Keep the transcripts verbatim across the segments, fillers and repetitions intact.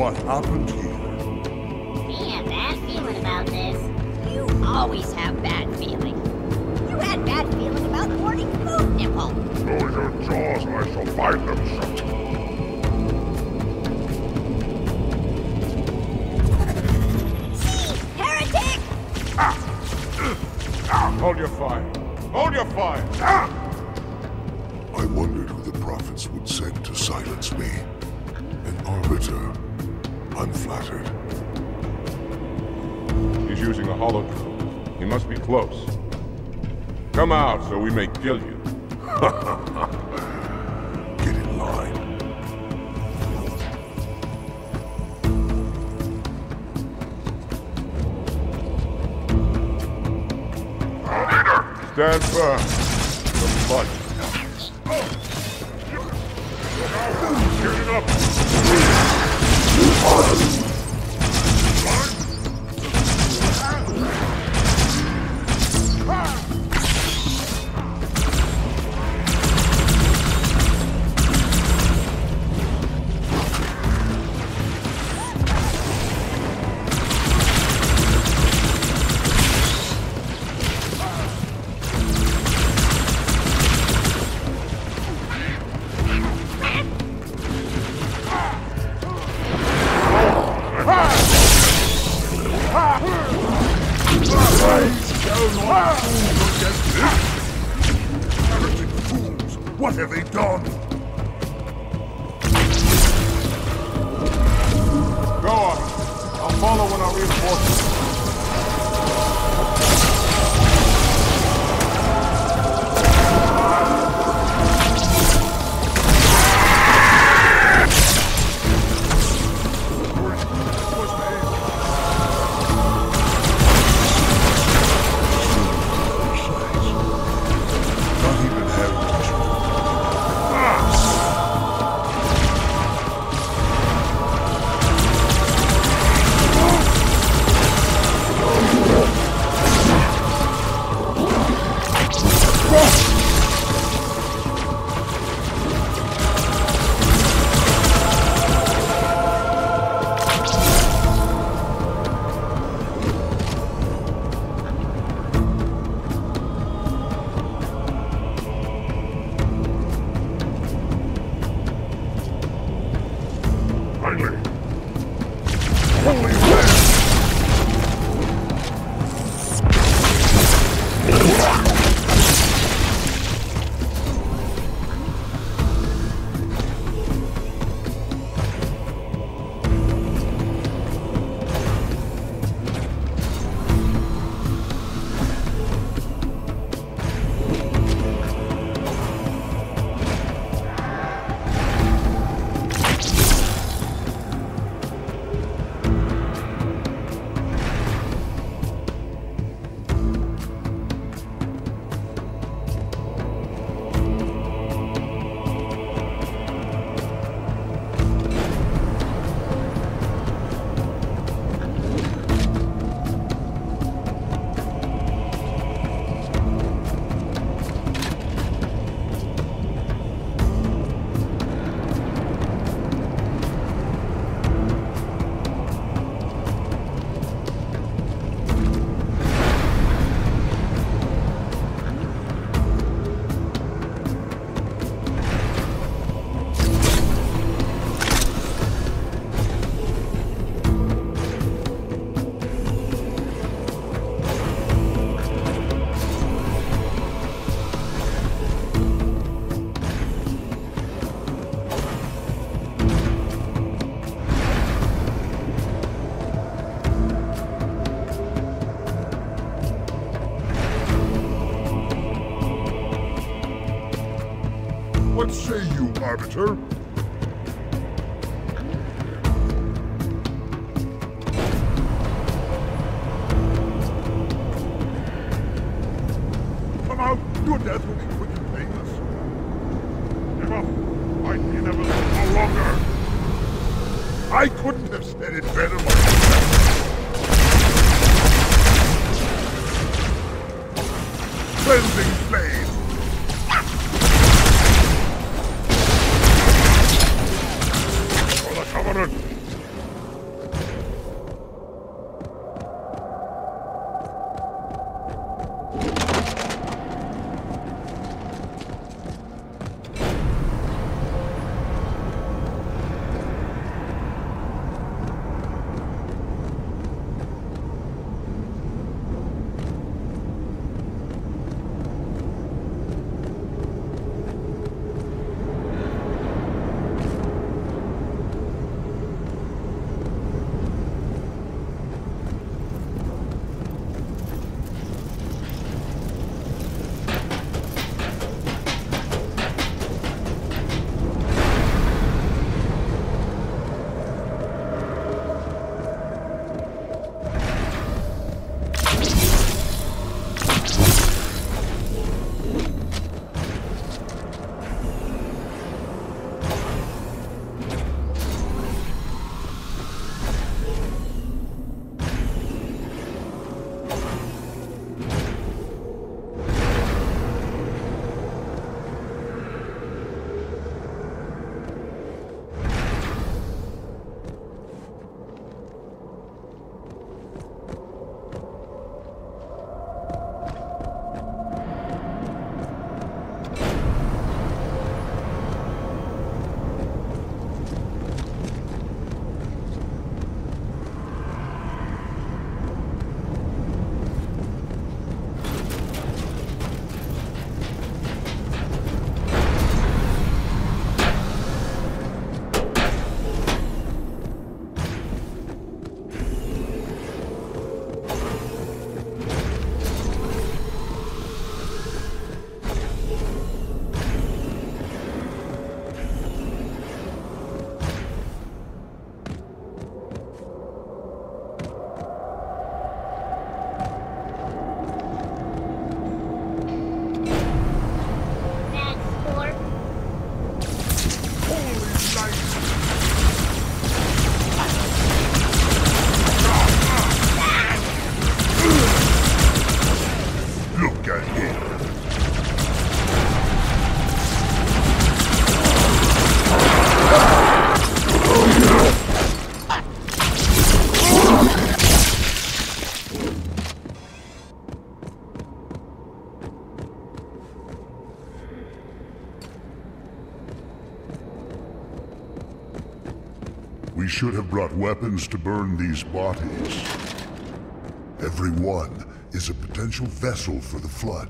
what happened here. Me a bad feeling about this. You always have bad feeling. You had bad feeling about hoarding food, Nipple. Show your jaws and I shall find them shut. Hold your fire. Hold your fire. Ah! I wondered who the prophets would send to silence me. An arbiter. Unflattered. He's using a holocron. He must be close. Come out so we may kill you. Get in line. Stand firm. The blood counts. Get it up. Arbiter. Come out! Your death will be quick and painless. Give up! I can never live no longer! I couldn't have said it better myself! Cleansing flame! We should have brought weapons to burn these bodies. Every one is a potential vessel for the Flood.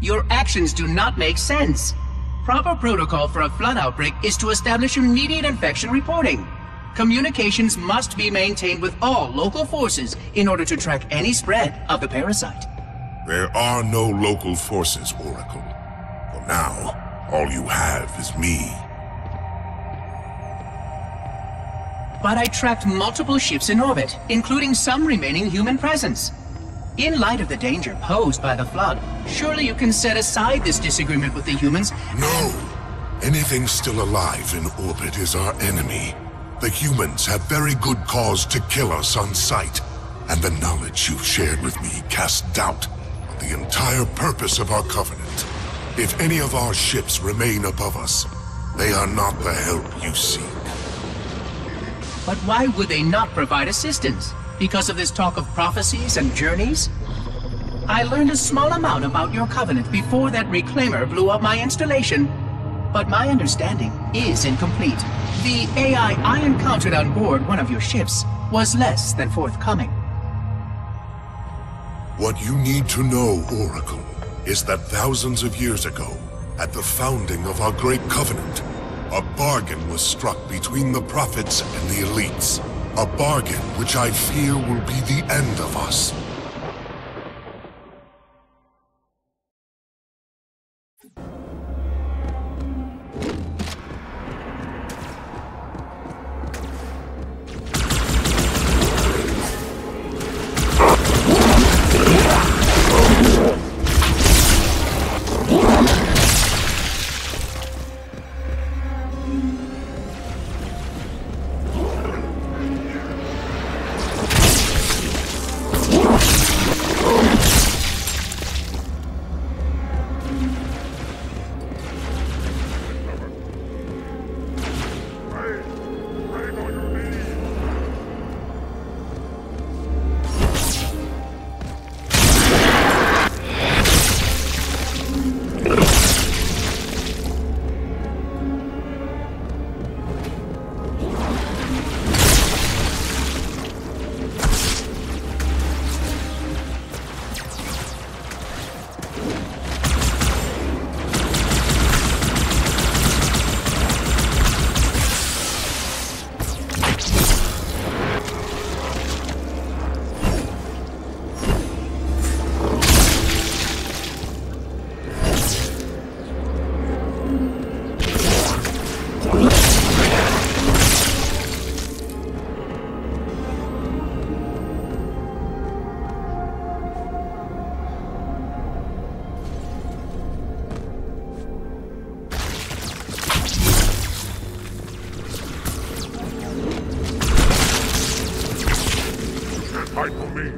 Your actions do not make sense. Proper protocol for a flood outbreak is to establish immediate infection reporting. Communications must be maintained with all local forces in order to track any spread of the parasite. There are no local forces, Oracle. For now, all you have is me. But I tracked multiple ships in orbit, including some remaining human presence. In light of the danger posed by the Flood, surely you can set aside this disagreement with the humans. No! Anything still alive in orbit is our enemy. The humans have very good cause to kill us on sight, and the knowledge you've shared with me casts doubt on the entire purpose of our Covenant. If any of our ships remain above us, they are not the help you seek. But why would they not provide assistance? Because of this talk of prophecies and journeys? I learned a small amount about your Covenant before that Reclaimer blew up my installation, but my understanding is incomplete. The A I I encountered on board one of your ships was less than forthcoming. What you need to know, Oracle, is that thousands of years ago, at the founding of our great Covenant, a bargain was struck between the Prophets and the Elites. A bargain which I fear will be the end of us. I believe.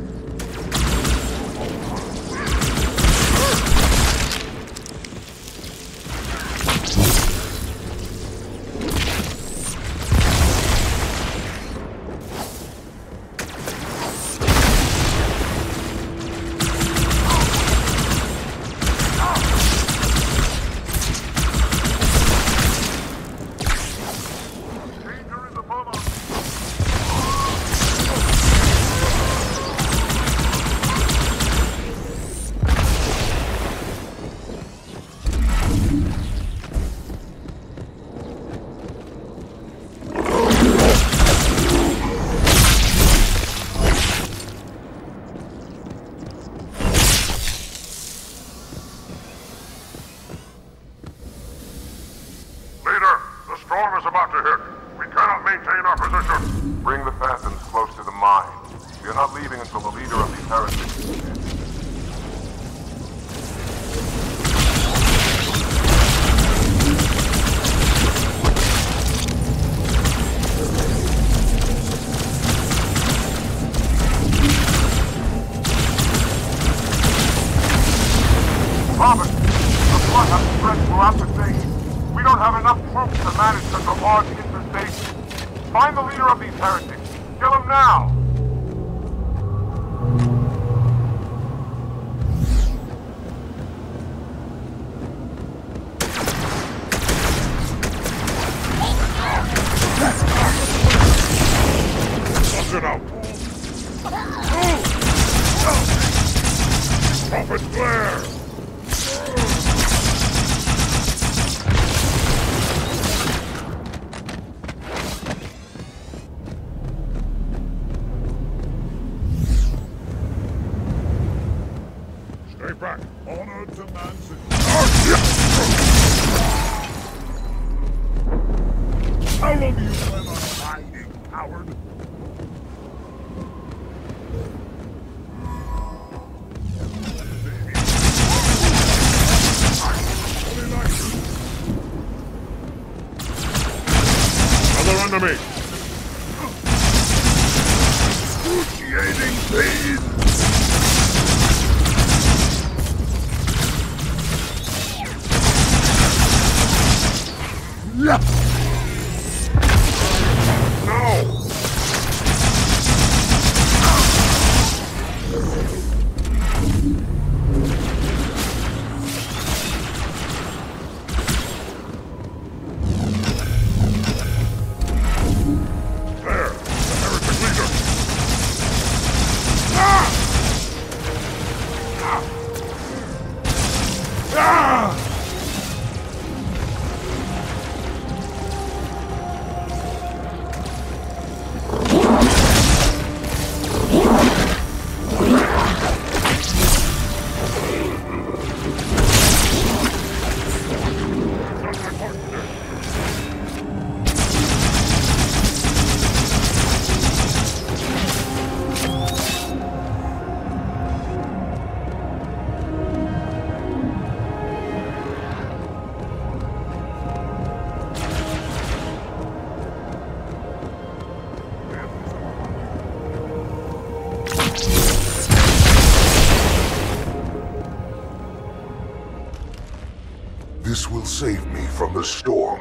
Save me from the storm,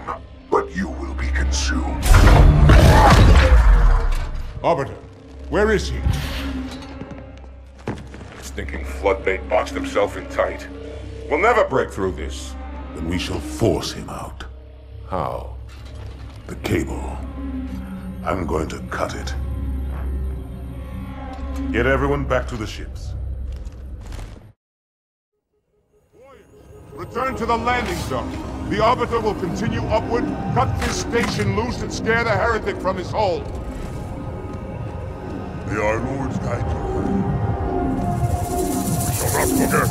but you will be consumed. Arbiter, where is he? Stinking floodbait boxed himself in tight. We'll never break through this. Then we shall force him out. How? The cable. I'm going to cut it. Get everyone back to the ships. Return to the landing zone. The Arbiter will continue upward, cut this station loose, and scare the heretic from his hold. May our Lord's guide you. We shall not forget your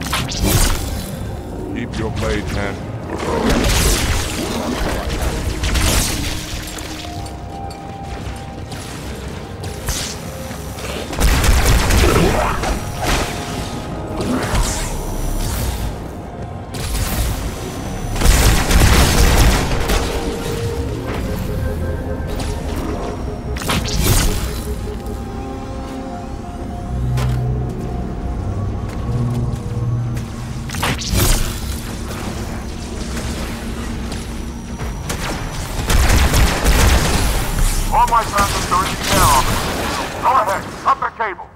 sacrifice. Keep your blade handy. Go ahead, up the cable.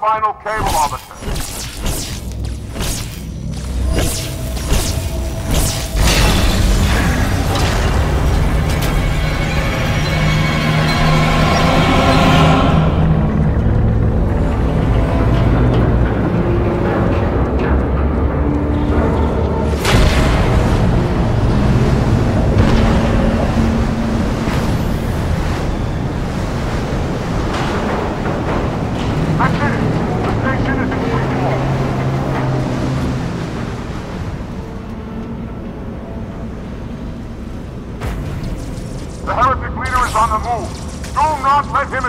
Final cable, Arbiter. They'll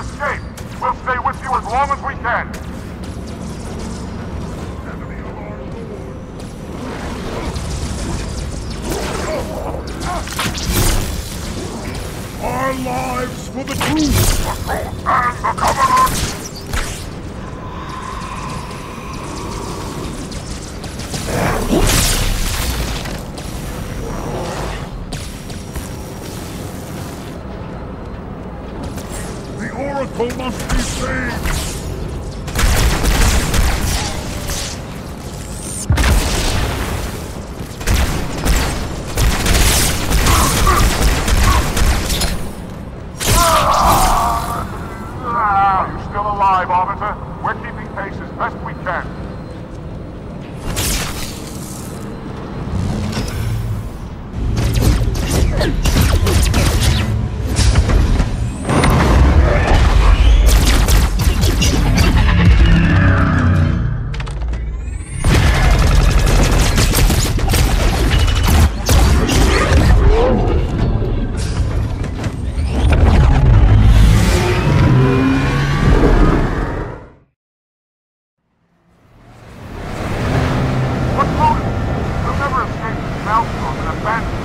never escape this mountain of an abandoned.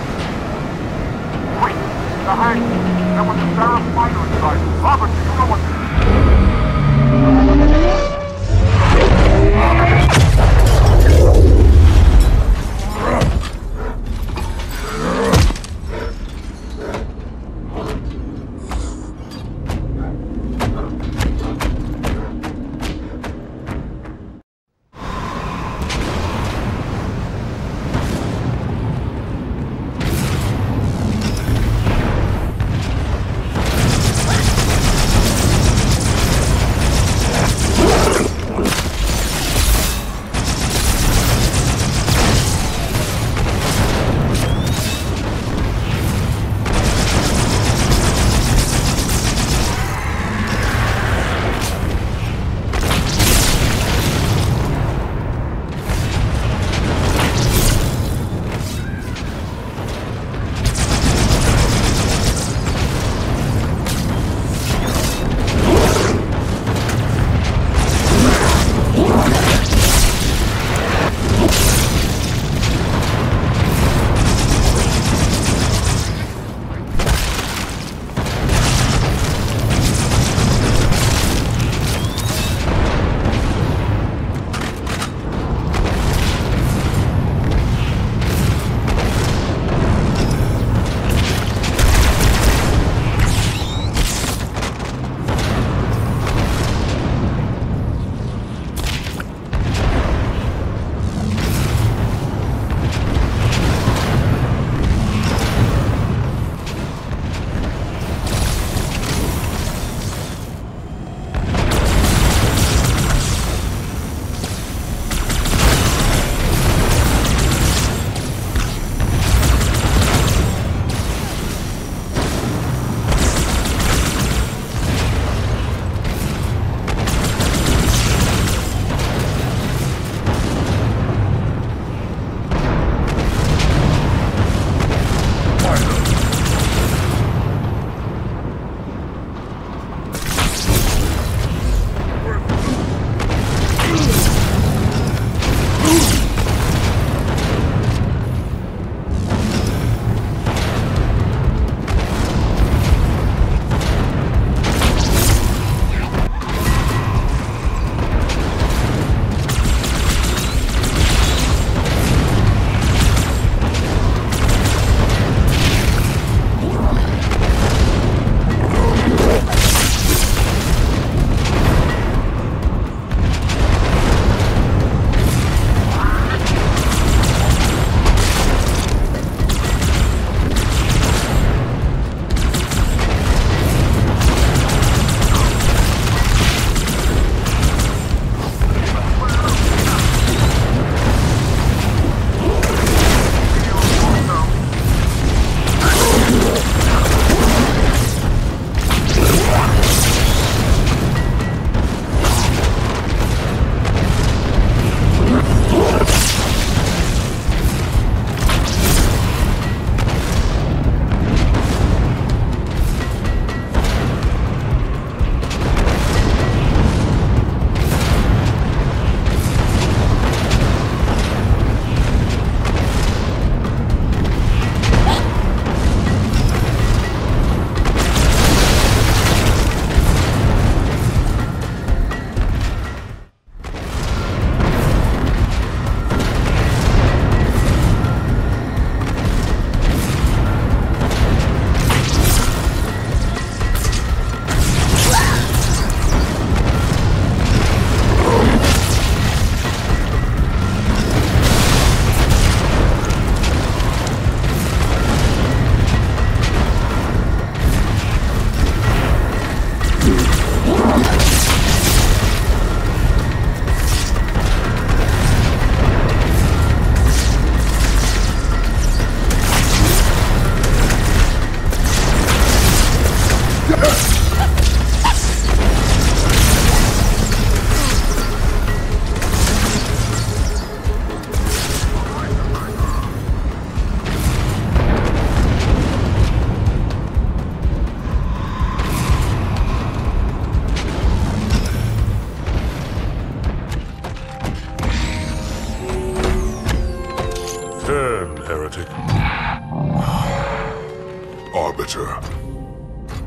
Arbiter.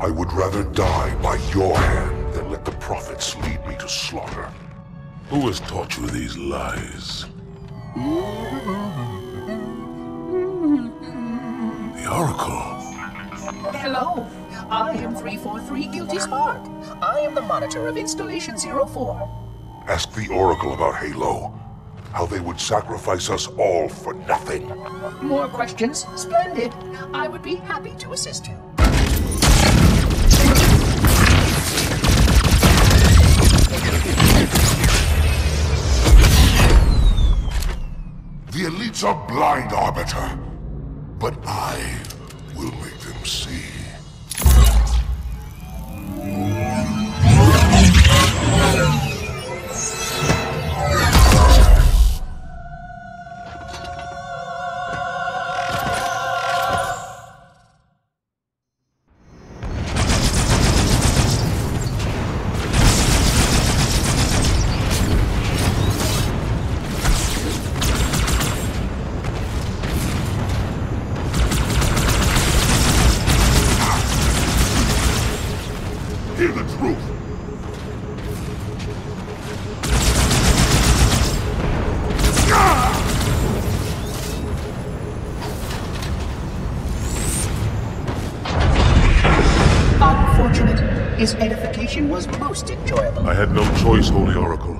I would rather die by your hand than let the prophets lead me to slaughter. Who has taught you these lies? The Oracle. Hello. I am three four three Guilty Spark. I am the Monitor of Installation zero four. Ask the Oracle about Halo. How they would sacrifice us all for nothing. More questions? Splendid. I would be happy to assist you. The Elites are blind, Arbiter. But I will make them see. His edification was most enjoyable. I had no choice, Holy Oracle.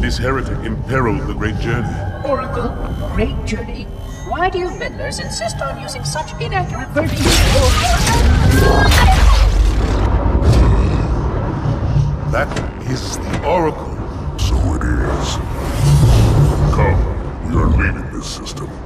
This heretic imperiled the Great Journey. Oracle? Great Journey? Why do you meddlers insist on using such inaccurate verbiage? That is the Oracle. So it is. Come, we are leaving this system.